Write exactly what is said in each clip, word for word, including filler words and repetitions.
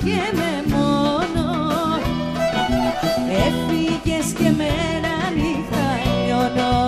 άφαγε με μόνο. Έφυγες και μέρα νύχτα λιώνω.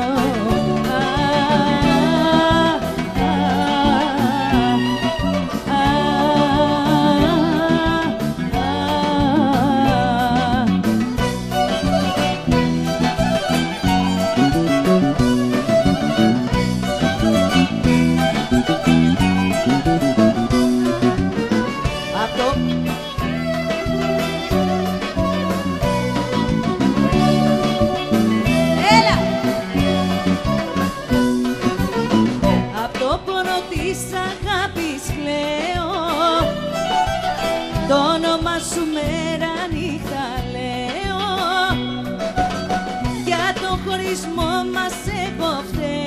Μας εποφταίω.